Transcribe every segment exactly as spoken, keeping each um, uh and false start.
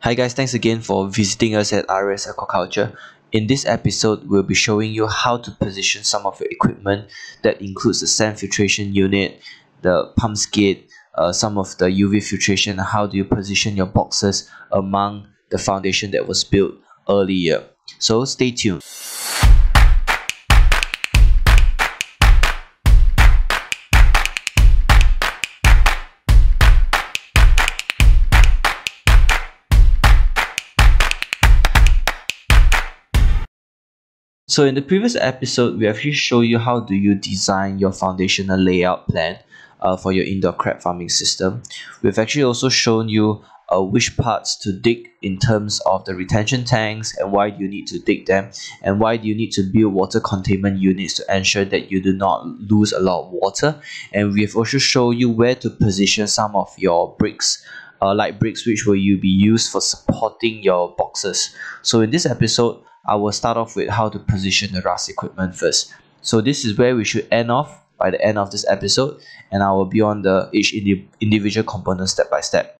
Hi guys, thanks again for visiting us at R A S Aquaculture. In this episode, we'll be showing you how to position some of your equipment that includes the sand filtration unit, the pump skid, uh, some of the U V filtration, and how do you position your boxes among the foundation that was built earlier. So stay tuned. So in the previous episode, we actually show you how do you design your foundational layout plan uh, for your indoor crab farming system. We've actually also shown you uh, which parts to dig in terms of the retention tanks and why do you need to dig them, and why do you need to build water containment units to ensure that you do not lose a lot of water. And we've also shown you where to position some of your bricks, uh, light bricks, which will you be used for supporting your boxes. So in this episode, I will start off with how to position the R A S equipment first. So this is where we should end off by the end of this episode, and I will be on the each indi individual component step by step.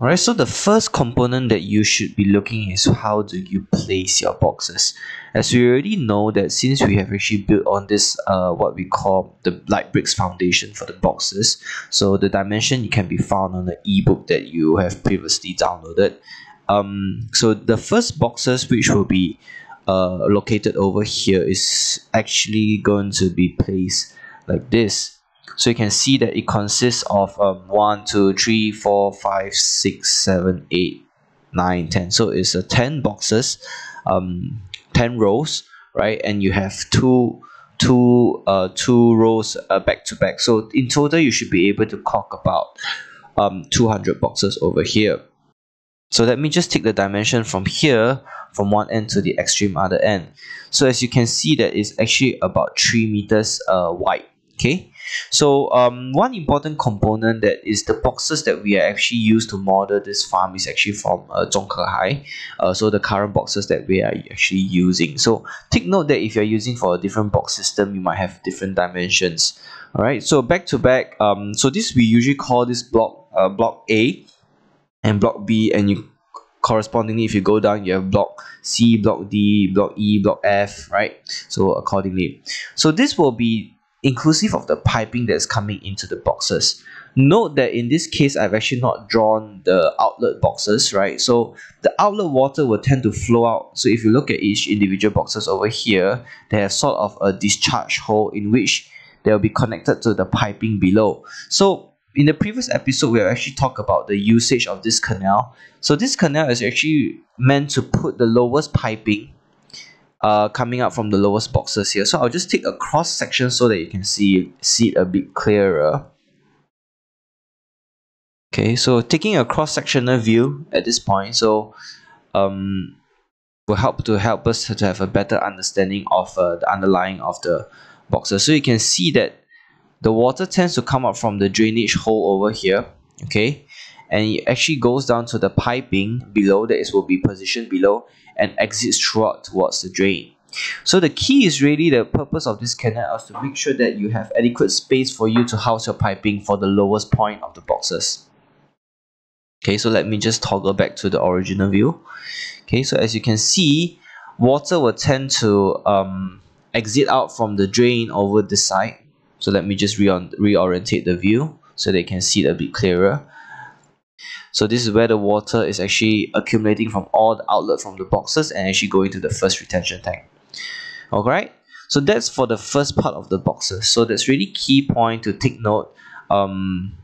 Alright, so the first component that you should be looking is how do you place your boxes. As we already know that since we have actually built on this uh, what we call the light bricks foundation for the boxes, so the dimension can be found on the ebook that you have previously downloaded. Um, so the first boxes which will be uh, located over here is actually going to be placed like this. So you can see that it consists of um, one, two, three, four, five, six, seven, eight, nine, ten. So it's uh, ten boxes, um, ten rows, right? And you have two, two, uh, two rows uh, back to back. So in total, you should be able to clock about um, two hundred boxes over here. So let me just take the dimension from here, from one end to the extreme other end. So as you can see, that is actually about three meters uh, wide. Okay. So um, one important component that is the boxes that we are actually used to model this farm is actually from uh, Zhongkehai. Uh, so the current boxes that we are actually using. So take note that if you're using for a different box system, you might have different dimensions. All right. So back to back. Um. So this we usually call this block uh, block A. And block B, and you correspondingly, if you go down, you have block C, block D, block E, block F, right? So accordingly, so this will be inclusive of the piping that's coming into the boxes. Note that in this case, I've actually not drawn the outlet boxes, right? So the outlet water will tend to flow out. So if you look at each individual boxes over here, they have sort of a discharge hole in which they'll be connected to the piping below. So in the previous episode, we have actually talked about the usage of this canal. So this canal is actually meant to put the lowest piping uh, coming out from the lowest boxes here. So I'll just take a cross section so that you can see, see it a bit clearer. Okay, so taking a cross-sectional view at this point, so um, will help to help us to have a better understanding of uh, the underlying of the boxes. So you can see that the water tends to come up from the drainage hole over here, okay, and it actually goes down to the piping below that is will be positioned below and exits throughout towards the drain. So the key is really the purpose of this canal is to make sure that you have adequate space for you to house your piping for the lowest point of the boxes. Okay, so let me just toggle back to the original view. Okay, so as you can see, water will tend to um, exit out from the drain over this side. So let me just re reorientate the view so they can see it a bit clearer. So this is where the water is actually accumulating from all the outlet from the boxes and actually going to the first retention tank. Alright, so that's for the first part of the boxes. So that's really key point to take note. Um,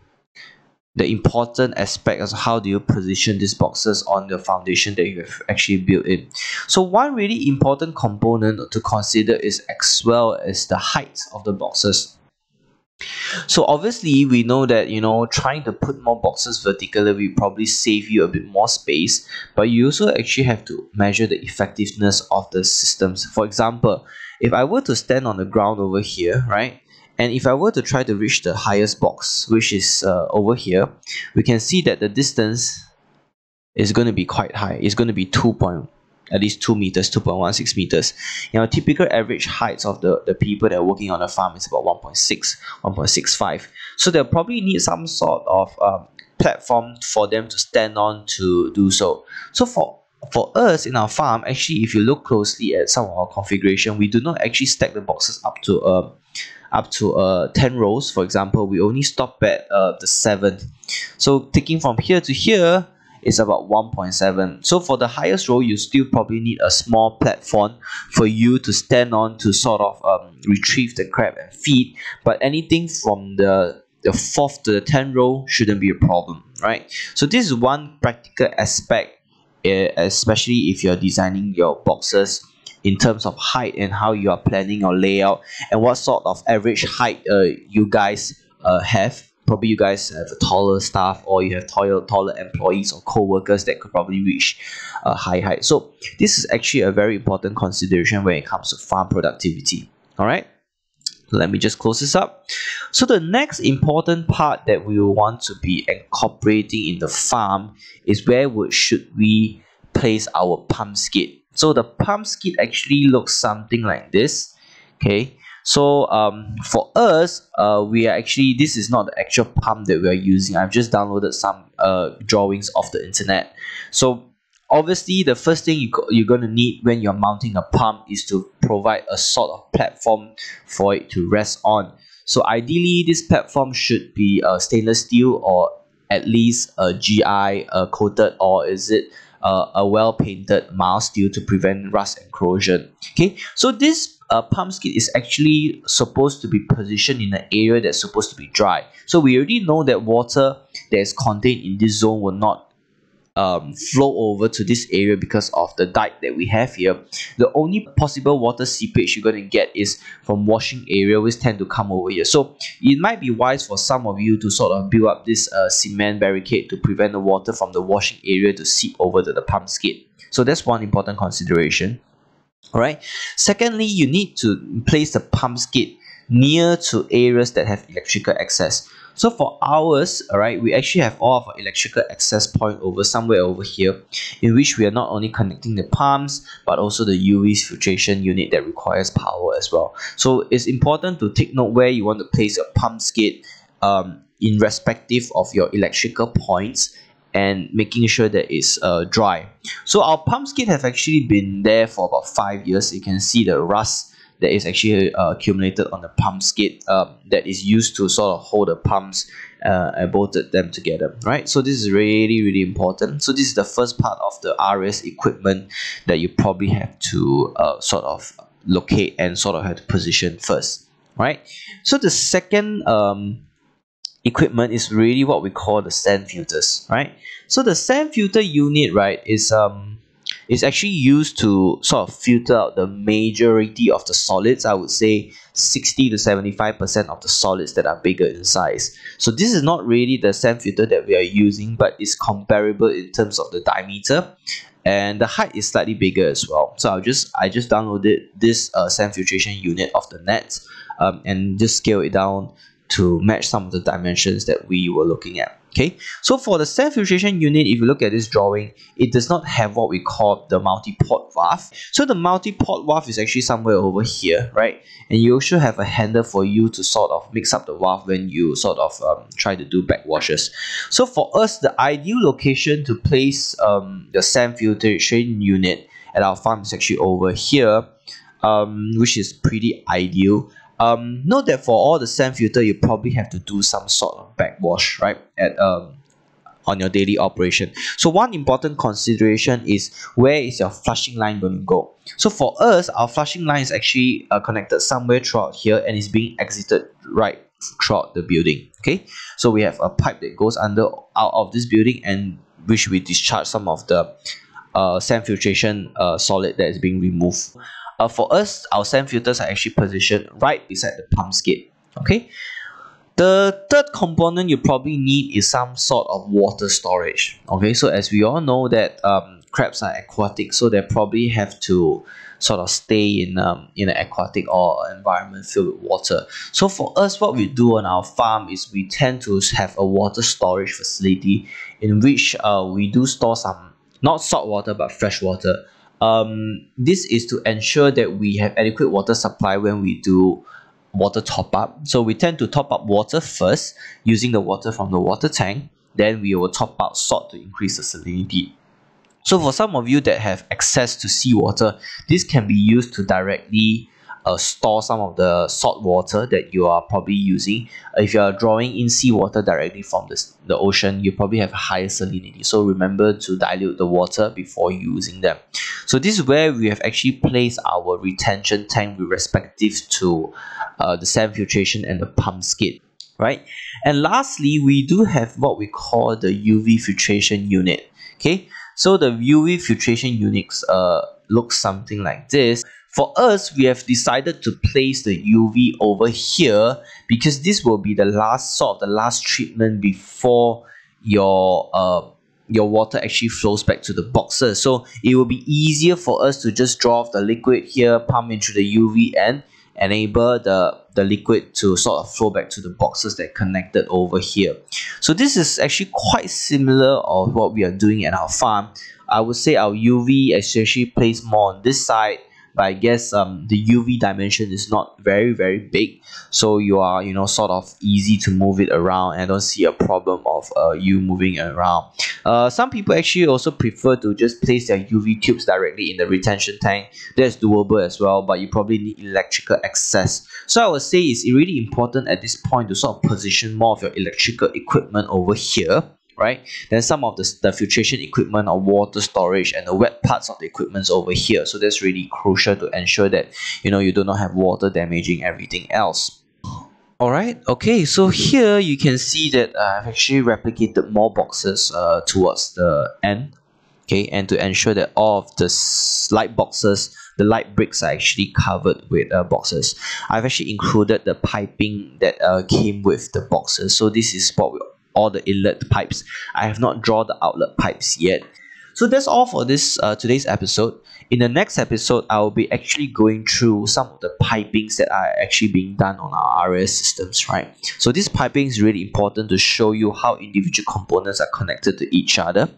the important aspect is how do you position these boxes on the foundation that you have actually built in. So one really important component to consider is as well as the height of the boxes. So obviously we know that, you know, trying to put more boxes vertically will probably save you a bit more space, but you also actually have to measure the effectiveness of the systems. For example, if I were to stand on the ground over here, right, and if I were to try to reach the highest box, which is uh, over here, we can see that the distance is going to be quite high. It's going to be two point one. At least two meters, two point one six meters. You know, typical average heights of the, the people that are working on a farm is about one point six, one point six five. So they'll probably need some sort of um, platform for them to stand on to do so. So for For us in our farm, actually, if you look closely at some of our configuration, we do not actually stack the boxes up to uh, up to uh, ten rows. For example, we only stop at uh, the seventh. So taking from here to here is about one point seven. So for the highest row, you still probably need a small platform for you to stand on to sort of um, retrieve the crab and feed. But anything from the the fourth to the tenth row shouldn't be a problem, right? So this is one practical aspect, especially if you're designing your boxes in terms of height and how you are planning your layout and what sort of average height uh, you guys uh, have. Probably you guys have a taller staff, or you have taller, taller employees or co-workers that could probably reach a uh, high height. So this is actually a very important consideration when it comes to farm productivity. All right, let me just close this up. So the next important part that we will want to be incorporating in the farm is where would, should we place our pump skid. So the pump skid actually looks something like this. Okay, so um, for us, uh, we are actually, this is not the actual pump that we are using. I've just downloaded some uh, drawings off the internet. So obviously, the first thing you you're going to need when you're mounting a pump is to provide a sort of platform for it to rest on. So ideally, this platform should be uh, stainless steel, or at least a G I uh, coated, or is it uh, a well-painted mild steel to prevent rust encroachment. Okay, so this uh, pump skid is actually supposed to be positioned in an area that's supposed to be dry. So we already know that water that is contained in this zone will not Um, flow over to this area because of the dike that we have here. The only possible water seepage you're going to get is from washing area, which tend to come over here. So it might be wise for some of you to sort of build up this uh, cement barricade to prevent the water from the washing area to seep over to the pump skid. So that's one important consideration. Alright, secondly, you need to place the pump skid near to areas that have electrical access. So for ours, all right, we actually have all of our electrical access point over somewhere over here, in which we are not only connecting the pumps, but also the U V filtration unit that requires power as well. So it's important to take note where you want to place your pump skid um, in respective of your electrical points, and making sure that it's uh, dry. So our pump skid have actually been there for about five years. You can see the rust that is actually uh, accumulated on the pump skid um, that is used to sort of hold the pumps uh, and bolted them together, right? So this is really, really important. So this is the first part of the R A S equipment that you probably have to uh, sort of locate and sort of have to position first, right? So the second um, equipment is really what we call the sand filters, right? So the sand filter unit, right, is um. It's actually used to sort of filter out the majority of the solids. I would say sixty to seventy-five percent of the solids that are bigger in size. So this is not really the sand filter that we are using, but it's comparable in terms of the diameter, and the height is slightly bigger as well. So I'll just I just downloaded this uh, sand filtration unit of the net um, and just scale it down to match some of the dimensions that we were looking at. Okay, so for the sand filtration unit, if you look at this drawing, it does not have what we call the multi-port valve. So the multi-port valve is actually somewhere over here, right? And you also have a handle for you to sort of mix up the valve when you sort of um, try to do backwashes. So for us, the ideal location to place um, the sand filtration unit at our farm is actually over here, um, which is pretty ideal. Um, note that for all the sand filter, you probably have to do some sort of backwash, right, at um, on your daily operation. So one important consideration is where is your flushing line going to go. So for us, our flushing line is actually uh, connected somewhere throughout here, and is being exited right throughout the building. Okay, so we have a pipe that goes under out of this building, and which we discharge some of the uh, sand filtration uh, solid that is being removed. Uh, for us, our sand filters are actually positioned right beside the pump skid. Okay, the third component you probably need is some sort of water storage. Okay, so as we all know that um, crabs are aquatic, so they probably have to sort of stay in um, in an aquatic or environment filled with water. So for us, what we do on our farm is we tend to have a water storage facility in which uh, we do store some, not salt water but fresh water. Um, this is to ensure that we have adequate water supply when we do water top up. So we tend to top up water first using the water from the water tank, then we will top up salt to increase the salinity. So for some of you that have access to seawater, this can be used to directly uh, store some of the salt water that you are probably using. If you are drawing in seawater directly from the, the ocean, you probably have higher salinity. So remember to dilute the water before using them. So this is where we have actually placed our retention tank with respective to uh, the sand filtration and the pump skid. Right? And lastly, we do have what we call the U V filtration unit. Okay? So the U V filtration units uh, look something like this. For us, we have decided to place the U V over here because this will be the last sort of the last treatment before your uh, your water actually flows back to the boxes. So it will be easier for us to just draw off the liquid here, pump into the U V and enable the, the liquid to sort of flow back to the boxes that connected over here. So this is actually quite similar of what we are doing at our farm. I would say our U V is actually placed more on this side, but I guess um, the U V dimension is not very, very big. So you are, you know, sort of easy to move it around, and I don't see a problem of uh, you moving around. Uh, some people actually also prefer to just place their U V tubes directly in the retention tank. That's doable as well, but you probably need electrical access. So I would say it's really important at this point to sort of position more of your electrical equipment over here. Right? Then some of the, the filtration equipment or water storage and the wet parts of the equipment's over here. So that's really crucial to ensure that, you know, you do not have water damaging everything else. Alright, okay, so here you can see that uh, I've actually replicated more boxes uh, towards the end. Okay, and to ensure that all of the light boxes, the light bricks are actually covered with uh, boxes. I've actually included the piping that uh, came with the boxes. So this is what we all the inlet pipes. I have not drawn the outlet pipes yet. So that's all for this uh, today's episode. In the next episode, I will be actually going through some of the pipings that are actually being done on our R A S systems, right? So this piping is really important to show you how individual components are connected to each other.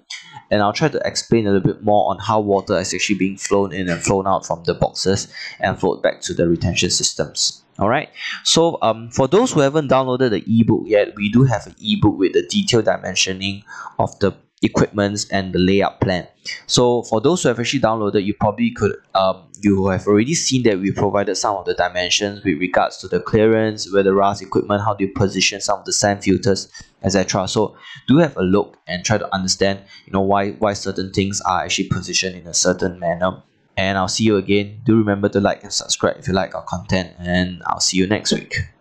And I'll try to explain a little bit more on how water is actually being flown in and flown out from the boxes and flowed back to the retention systems. Alright, so um, for those who haven't downloaded the ebook yet, we do have an ebook with the detailed dimensioning of the equipments and the layout plan. So for those who have actually downloaded, you probably could um, you have already seen that we provided some of the dimensions with regards to the clearance, where the R A S equipment, how do you position some of the sand filters, et cetera. So do have a look and try to understand, you know, why why certain things are actually positioned in a certain manner. And I'll see you again. Do remember to like and subscribe if you like our content, and I'll see you next week.